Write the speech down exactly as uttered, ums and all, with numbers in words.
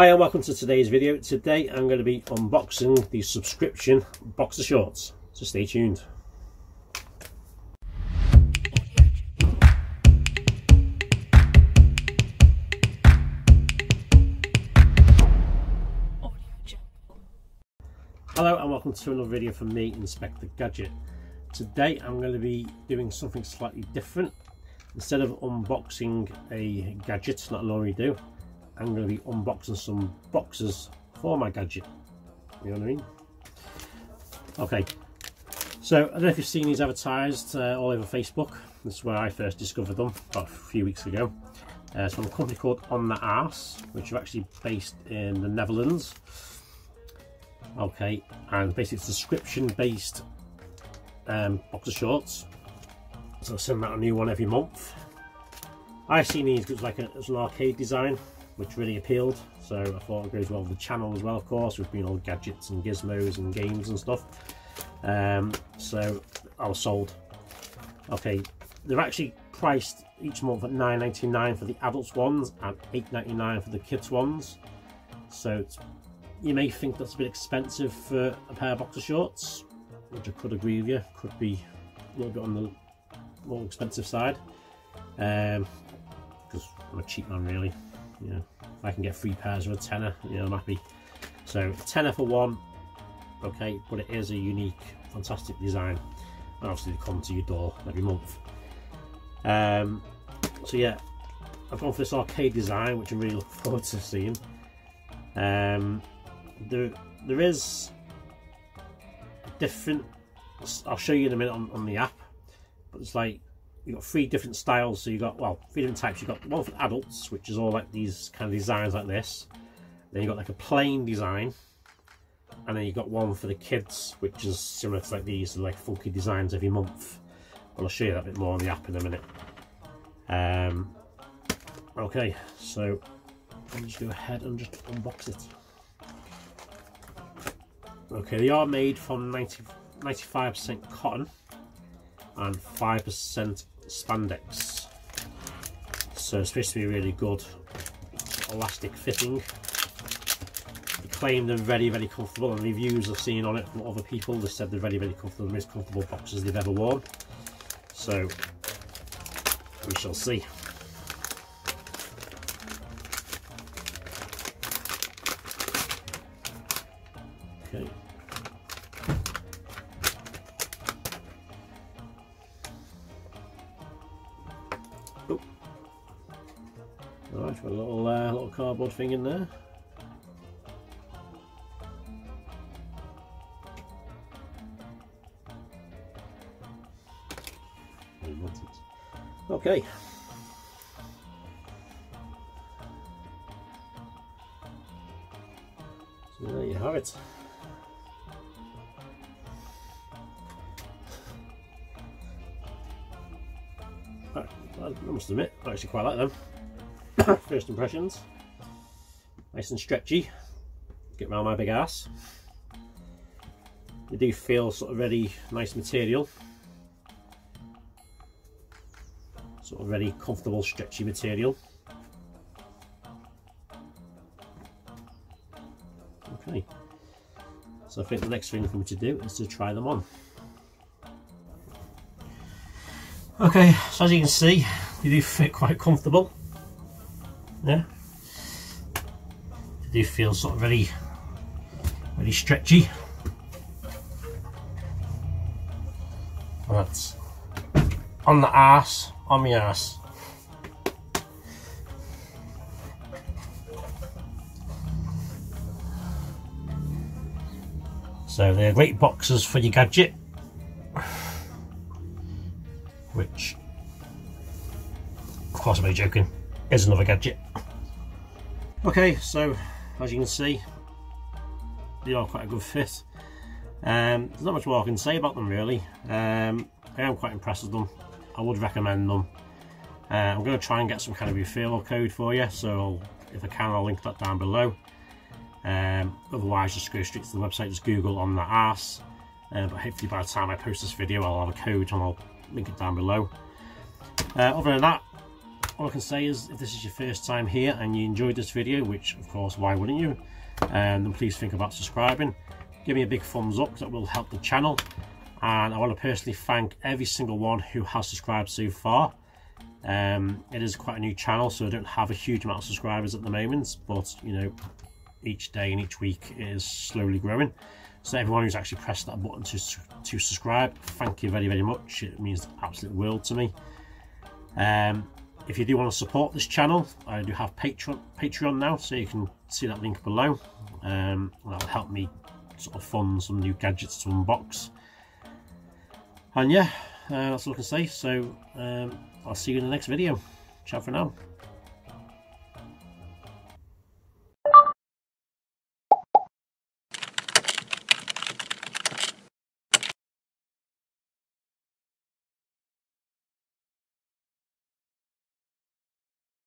Hi and welcome to today's video. Today I'm going to be unboxing the subscription boxer shorts, so stay tuned. Hello and welcome to another video from me, Inspect the Gadget. Today I'm going to be doing something slightly different. Instead of unboxing a gadget, not normally do, I'm going to be unboxing some boxes for my gadget. You know what I mean? Okay, so I don't know if you've seen these advertised uh, all over Facebook. This is where I first discovered them about a few weeks ago. Uh, it's from a company called On That Ass, which are actually based in the Netherlands. Okay, and basically it's subscription-based um, boxer shorts. So I send out a new one every month. I've seen these because like a, it's an arcade design, which really appealed, so I thought it goes well with the channel as well, of course, with being all gadgets and gizmos and games and stuff. Um, so I was sold. Okay, they're actually priced each month at nine ninety-nine for the adults ones and eight ninety-nine for the kids ones. So it's, you may think that's a bit expensive for a pair of boxer shorts, which I could agree with you, could be a little bit on the more expensive side, because um, I'm a cheap man really. You know, if I can get three pairs of a tenner, you know, I'm happy. So tenner for one, okay, but it is a unique, fantastic design. And obviously they come to your door every month. Um, so yeah, I've gone for this arcade design, which I'm really looking forward to seeing. Um, there, there is a different, I'll show you in a minute on, on the app, but it's like, you've got three different styles, so you've got, well, three different types. You've got one for adults, which is all like these kind of designs like this. Then you've got like a plain design. And then you've got one for the kids, which is similar to like these, like funky designs every month. But I'll show you that bit more on the app in a minute. Um, okay, so I'll just go ahead and just unbox it. Okay, they are made from ninety, ninety-five percent cotton and five percent spandex, so it's supposed to be really good elastic fitting. They claim they're very very comfortable, and reviews I've seen on it from other people, they said they're very very comfortable, the most comfortable boxes they've ever worn, so we shall see. Okay. Alright, got a little, uh, little cardboard thing in there. Okay. So there you have it. I must admit, I actually quite like them. First impressions, nice and stretchy, get round my big ass. They do feel sort of really nice material, sort of really comfortable stretchy material. Okay, so I think the next thing for me to do is to try them on. Okay, so as you can see, they do fit quite comfortable. Yeah, they do feel sort of really, really stretchy. And that's on the ass, on my ass. So they're great boxes for your gadget, which, of course, I'm only joking. Here's another gadget. Okay, so as you can see, they are quite a good fit. Um, there's not much more I can say about them really. Um, I am quite impressed with them. I would recommend them. Uh, I'm going to try and get some kind of referral code for you, so I'll, if I can, I'll link that down below. Um, otherwise, just go straight to the website, just Google On That Ass. Uh, but hopefully by the time I post this video, I'll have a code and I'll link it down below. Uh, other than that, all I can say is, if this is your first time here and you enjoyed this video, which of course why wouldn't you, and um, then please think about subscribing. Give me a big thumbs up, that will help the channel. And I want to personally thank every single one who has subscribed so far. Um, it is quite a new channel, so I don't have a huge amount of subscribers at the moment, but you know, each day and each week is slowly growing. So everyone who's actually pressed that button to, to subscribe, thank you very, very much. It means the absolute world to me. Um, if you do want to support this channel, I do have Patreon, Patreon now, so you can see that link below. Um, that will help me sort of fund some new gadgets to unbox. And yeah, uh, that's all I can say. So um, I'll see you in the next video. Ciao for now.